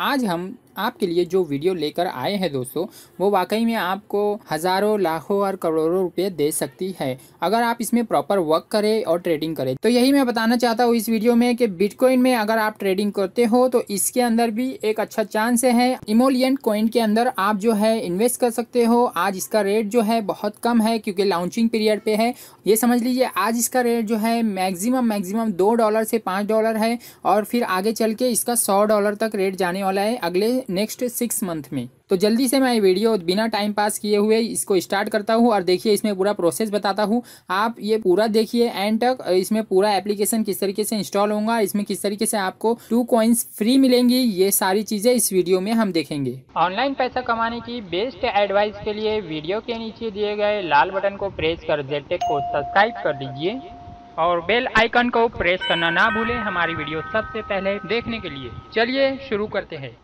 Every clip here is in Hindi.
आज हम आपके लिए जो वीडियो लेकर आए हैं दोस्तों, वो वाकई में आपको हज़ारों, लाखों और करोड़ों रुपए दे सकती है अगर आप इसमें प्रॉपर वर्क करें और ट्रेडिंग करें। तो यही मैं बताना चाहता हूँ इस वीडियो में कि बिटकॉइन में अगर आप ट्रेडिंग करते हो तो इसके अंदर भी एक अच्छा चांस है। इमोलियंट कॉइन के अंदर आप जो है इन्वेस्ट कर सकते हो। आज इसका रेट जो है बहुत कम है क्योंकि लॉन्चिंग पीरियड पे है। ये समझ लीजिए आज इसका रेट जो है मैक्सिमम $2 से $5 है और फिर आगे चल के इसका $100 तक रेट जाने वाला है अगले नेक्स्ट 6 मंथ में। तो जल्दी से मैं ये वीडियो बिना टाइम पास किए हुए इसको स्टार्ट करता हूँ और देखिए इसमें पूरा प्रोसेस बताता हूँ। आप ये पूरा देखिए एंड तक। इसमें पूरा एप्लीकेशन किस तरीके से इंस्टॉल होगा, इसमें किस तरीके से आपको 2 कॉइन्स फ्री मिलेंगी, ये सारी चीज़ें इस वीडियो में हम देखेंगे। ऑनलाइन पैसा कमाने की बेस्ट एडवाइस के लिए वीडियो के नीचे दिए गए लाल बटन को प्रेस कर जेटेक को सब्सक्राइब कर दीजिए और बेल आइकन को प्रेस करना ना भूलें हमारी वीडियो सबसे पहले देखने के लिए। चलिए शुरू करते हैं।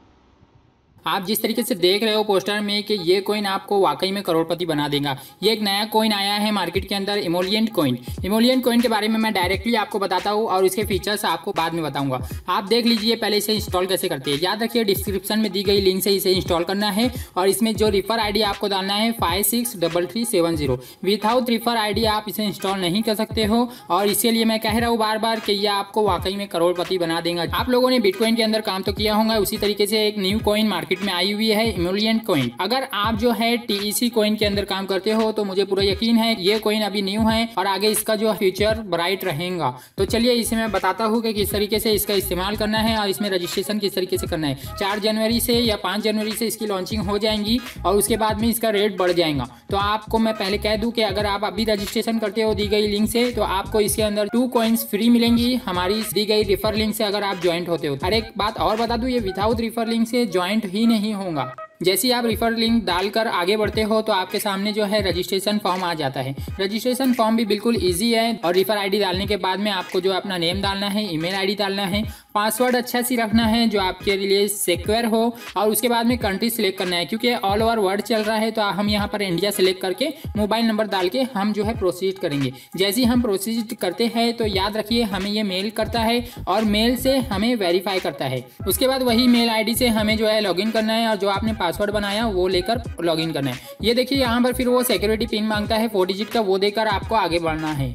आप जिस तरीके से देख रहे हो पोस्टर में कि ये कॉइन आपको वाकई में करोड़पति बना देगा। ये एक नया कॉइन आया है मार्केट के अंदर, इमोलियंट कॉइन। इमोलियंट कॉइन के बारे में मैं डायरेक्टली आपको बताता हूँ और इसके फीचर्स आपको बाद में बताऊंगा। आप देख लीजिए पहले इसे इंस्टॉल कैसे करते हैं। याद रखिए डिस्क्रिप्शन में दी गई लिंक से इसे इंस्टॉल करना है और इसमें जो रिफर ID आपको डालना है 563370। विदाउट रिफर ID आप इसे इंस्टॉल नहीं कर सकते हो और इसीलिए मैं कह रहा हूँ बार बार कि यह आपको वाकई में करोड़पति बना देगा। आप लोगों ने बिटकॉइन के अंदर काम तो किया होगा, उसी तरीके से एक न्यू कॉइन मार्केट में आई हुई है इमोलियंट कॉइन। अगर आप जो है TEC कॉइन के अंदर काम करते हो तो मुझे पूरा यकीन है ये कॉइन अभी न्यू है और आगे इसका जो फ्यूचर ब्राइट रहेगा। तो चलिए इसे मैं बताता हूँ कि किस तरीके से इसका इस्तेमाल करना है और इसमें रजिस्ट्रेशन किस तरीके से करना है। 4 जनवरी से या 5 जनवरी से इसकी लॉन्चिंग हो जाएगी और उसके बाद में इसका रेट बढ़ जाएगा। तो आपको मैं पहले कह दूँ कि अगर आप अभी रजिस्ट्रेशन करते हो दी गई लिंक से तो आपको इसके अंदर 2 कॉइन्स फ्री मिलेंगी हमारी दी गई रिफर लिंक से अगर आप ज्वाइंट होते हो। और एक बात और बता दूँ, ये विदाउट रिफर लिंक से ज्वाइंट ही नहीं होगा। जैसे ही आप रिफर लिंक डालकर आगे बढ़ते हो तो आपके सामने जो है रजिस्ट्रेशन फॉर्म आ जाता है। रजिस्ट्रेशन फॉर्म भी बिल्कुल इजी है और रिफर ID डालने के बाद में आपको जो अपना नेम डालना है, ईमेल ID डालना है, पासवर्ड अच्छा सी रखना है जो आपके लिए सिक्योर हो और उसके बाद में कंट्री सिलेक्ट करना है क्योंकि ऑल ओवर वर्ल्ड चल रहा है। तो हम यहाँ पर इंडिया सेलेक्ट करके मोबाइल नंबर डाल के हम जो है प्रोसीड करेंगे। जैसे ही हम प्रोसीड करते हैं तो याद रखिए हमें ये मेल करता है और मेल से हमें वेरीफाई करता है। उसके बाद वही मेल ID से हमें जो है लॉगिन करना है और जो आपने पासवर्ड बनाया वो लेकर लॉगिन करना है। ये देखिए यहाँ पर फिर वो सिक्योरिटी पिन मांगता है 4 डिजिट का, वो देकर आपको आगे बढ़ना है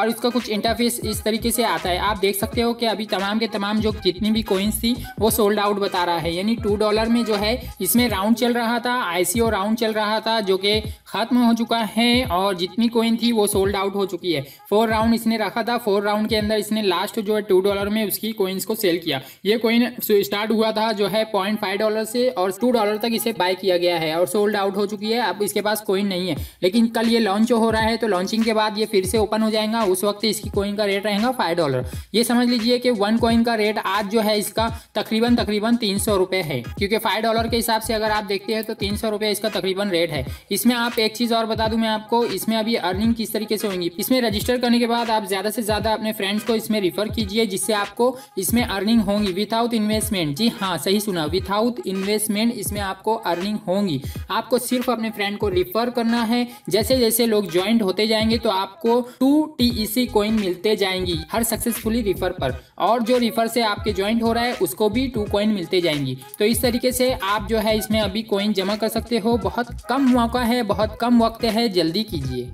और इसका कुछ इंटरफेस इस तरीके से आता है। आप देख सकते हो कि अभी तमाम के तमाम जो जितनी भी कॉइन्स थी वो सोल्ड आउट बता रहा है, यानी $2 में जो है इसमें राउंड चल रहा था, ICO राउंड चल रहा था जो कि खत्म हो चुका है और जितनी कॉइन थी वो सोल्ड आउट हो चुकी है। 4 राउंड इसने रखा था, 4 राउंड के अंदर इसने लास्ट जो है $2 में उसकी कॉइन्स को सेल किया। ये कॉइन स्टार्ट हुआ था जो है $0.5 से और $2 तक इसे बाय किया गया है और सोल्ड आउट हो चुकी है। अब इसके पास कॉइन नहीं है, लेकिन कल ये लॉन्च हो रहा है तो लॉन्चिंग के बाद ये फिर से ओपन हो जाएगा। उस वक्त इसकी कॉइन का रेट रहेगा $5। ये समझ लीजिए कि 1 कॉइन का रेट आज जो है इसका तकरीबन ₹300 है क्योंकि $5 के हिसाब से अगर आप देखते हैं तो ₹300 इसका तकरीबन रेट है। इसमें आप एक चीज और बता दूं मैं आपको, इसमें अभी अर्निंग किस तरीके से होंगी। इसमें रजिस्टर करने के बाद आप ज्यादा से ज्यादा अपने फ्रेंड्स को इसमें रिफर कीजिए जिससे आपको इसमें अर्निंग होंगी विदाउट इन्वेस्टमेंट। जी हाँ, सही सुना, विदाउट इन्वेस्टमेंट इसमें आपको अर्निंग होंगी। आपको सिर्फ अपने फ्रेंड को रिफर करना है। जैसे जैसे लोग ज्वाइंट होते जाएंगे तो आपको 2 TEC कॉइन मिलते जाएंगी हर सक्सेसफुली रिफर पर और जो रिफर से आपके ज्वाइंट हो रहा है उसको भी 2 कॉइन मिलते जाएंगी। तो इस तरीके से आप जो है इसमें अभी कॉइन जमा कर सकते हो। बहुत कम मौका है, बहुत कम वक्त है, जल्दी कीजिए।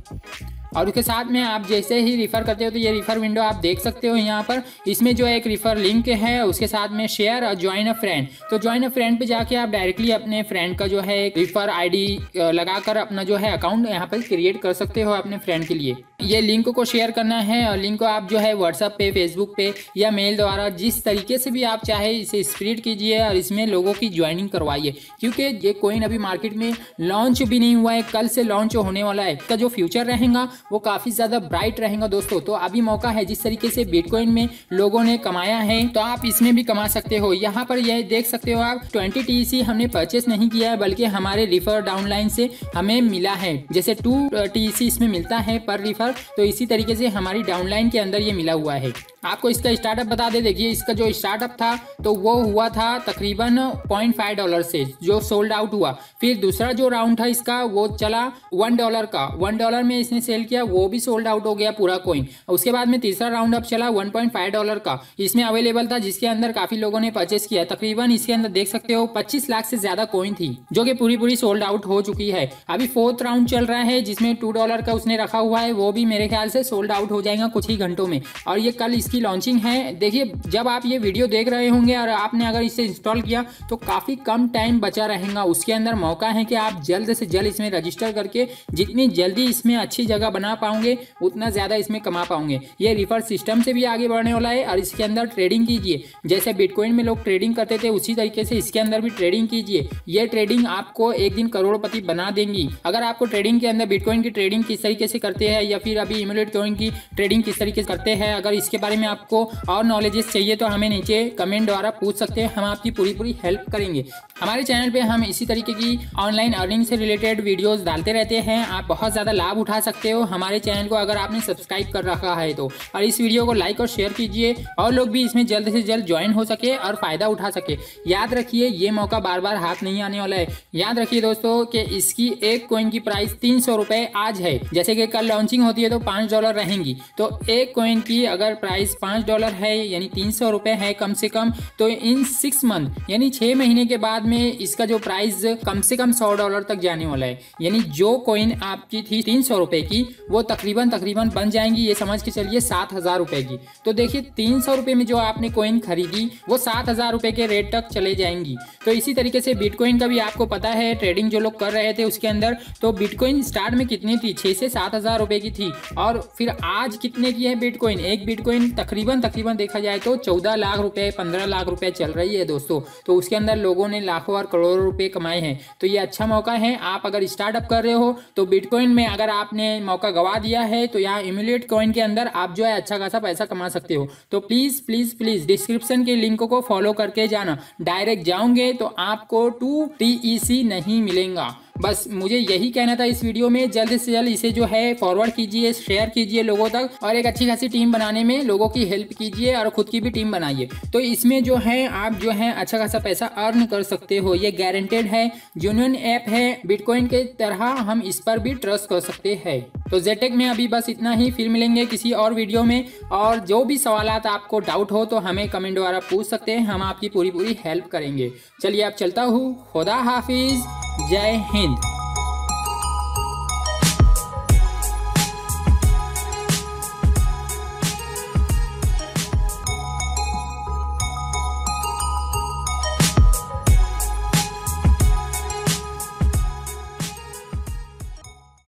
और उसके साथ में आप जैसे ही रिफ़र करते हो तो ये रिफ़र विंडो आप देख सकते हो यहाँ पर। इसमें जो एक रिफ़र लिंक है उसके साथ में शेयर और ज्वाइन अ फ्रेंड, तो ज्वाइन अ फ्रेंड पे जाके आप डायरेक्टली अपने फ्रेंड का जो है एक रिफ़र ID लगाकर अपना जो है अकाउंट यहाँ पर क्रिएट कर सकते हो अपने फ्रेंड के लिए। ये लिंक को शेयर करना है और लिंक को आप जो है व्हाट्सअप पे, फेसबुक पे या मेल द्वारा जिस तरीके से भी आप चाहे इसे स्प्रेड कीजिए और इसमें लोगों की ज्वाइनिंग करवाइए क्योंकि ये कॉइन अभी मार्केट में लॉन्च भी नहीं हुआ है, कल से लॉन्च होने वाला है। इसका जो फ्यूचर रहेगा वो काफ़ी ज़्यादा ब्राइट रहेगा दोस्तों। तो अभी मौका है, जिस तरीके से बिटकॉइन में लोगों ने कमाया है तो आप इसमें भी कमा सकते हो। यहाँ पर यह देख सकते हो आप 20 TEC हमने परचेस नहीं किया है बल्कि हमारे रिफर डाउनलाइन से हमें मिला है। जैसे 2 TEC इसमें मिलता है पर रिफर, तो इसी तरीके से हमारी डाउनलाइन के अंदर ये मिला हुआ है। आपको इसका स्टार्टअप बता दें। देखिए इसका जो स्टार्टअप था तो वो हुआ था तकरीबन $0.5 से, जो सोल्ड आउट हुआ। फिर दूसरा जो राउंड था इसका वो चला $1 का, $1 में इसने सेल किया, वो भी सोल्ड आउट हो गया पूरा कॉइन। उसके बाद में तीसरा राउंड अब चला $1.5 का, इसमें अवेलेबल था, जिसके अंदर काफी लोगों ने परचेस किया। तकरीबन इसके अंदर देख सकते हो 25 लाख से ज्यादा कॉइन थी जो कि पूरी सोल्ड आउट हो चुकी है। अभी फोर्थ राउंड चल रहा है जिसमें $2 का उसने रखा हुआ है, वो भी मेरे ख्याल से सोल्ड आउट हो जाएगा कुछ ही घंटों में, और ये कल इसकी लॉन्चिंग है। देखिए जब आप ये वीडियो देख रहे होंगे और आपने अगर इसे इंस्टॉल किया तो काफी कम टाइम बचा रहेगा, उसके अंदर मौका है कि आप जल्द से जल्द इसमें रजिस्टर करके जितनी जल्दी इसमें अच्छी जगह बना पाओगे उतना ज्यादा इसमें कमा पाओगे। ये रिफर सिस्टम से भी आगे बढ़ने वाला है और इसके अंदर ट्रेडिंग कीजिए, जैसे बिटकॉइन में लोग ट्रेडिंग करते थे उसी तरीके से इसके अंदर भी ट्रेडिंग कीजिए। ये ट्रेडिंग आपको एक दिन करोड़पति बना देंगी। अगर आपको ट्रेडिंग के अंदर बिटकॉइन की ट्रेडिंग किस तरीके से करते हैं या फिर अभी इमोलेंट कॉइन की ट्रेडिंग किस तरीके से करते हैं, अगर इसके बारे में आपको और नॉलेजेस चाहिए तो हमें नीचे कमेंट द्वारा पूछ सकते हैं, हम आपकी पूरी हेल्प करेंगे। हमारे चैनल पे हम इसी तरीके की ऑनलाइन अर्निंग से रिलेटेड वीडियोस डालते रहते हैं, आप बहुत ज़्यादा लाभ उठा सकते हो हमारे चैनल को अगर आपने सब्सक्राइब कर रखा है तो। और इस वीडियो को लाइक और शेयर कीजिए और लोग भी इसमें जल्द से जल्द ज्वाइन हो सके और फ़ायदा उठा सके। याद रखिए ये मौका बार बार हाथ नहीं आने वाला है। याद रखिए दोस्तों कि इसकी एक कॉइन की प्राइस $300 आज है, जैसे कि कल लॉन्चिंग होती है तो $5 रहेंगी, तो एक कॉइन की अगर प्राइस $5 है यानी $300 है कम से कम, तो इन 6 मंथ यानी 6 महीने के बाद में इसका जो प्राइस कम से कम $100 तक जाने वाला है। यानी जो कॉइन आपकी थी $300 की वो तकरीबन बन जाएंगी, ये समझ के चलिए 7,000 रुपये की। तो देखिए $300 में जो आपने कॉइन खरीदी वो 7,000 रुपये के रेट तक चले जाएंगी। तो इसी तरीके से बिटकॉइन का भी आपको पता है ट्रेडिंग जो लोग कर रहे थे उसके अंदर, तो बिटकॉइन स्टार्ट में कितनी थी, 6 से 7,000 रुपये की थी, और फिर आज कितने की है बिटकॉइन। एक बिटकॉइन तकरीबन देखा जाए तो 14 लाख रुपये 15 लाख रुपये चल रही है दोस्तों। तो उसके अंदर लोगों ने लाखों और करोड़ों रुपए कमाए हैं। तो ये अच्छा मौका है, आप अगर स्टार्टअप कर रहे हो तो बिटकॉइन में अगर आपने मौका गवा दिया है तो यहाँ इमोलेंट कॉइन के अंदर आप जो है अच्छा खासा पैसा कमा सकते हो। तो प्लीज प्लीज प्लीज डिस्क्रिप्शन के लिंक को फॉलो करके जाना, डायरेक्ट जाओगे तो आपको 2 TEC नहीं मिलेगा। बस मुझे यही कहना था इस वीडियो में, जल्द से जल्द इसे जो है फॉरवर्ड कीजिए, शेयर कीजिए लोगों तक, और एक अच्छी खासी टीम बनाने में लोगों की हेल्प कीजिए और खुद की भी टीम बनाइए। तो इसमें जो है आप जो है अच्छा खासा पैसा अर्न कर सकते हो, ये गारंटेड है, जेन्युइन ऐप है, बिटकॉइन के तरह हम इस पर भी ट्रस्ट कर सकते हैं। तो जेटेक में अभी बस इतना ही, फिर मिलेंगे किसी और वीडियो में, और जो भी सवाल आपको डाउट हो तो हमें कमेंट द्वारा पूछ सकते हैं, हम आपकी पूरी हेल्प करेंगे। चलिए आप चलता हूँ, खुदा हाफिज, जय हिंद।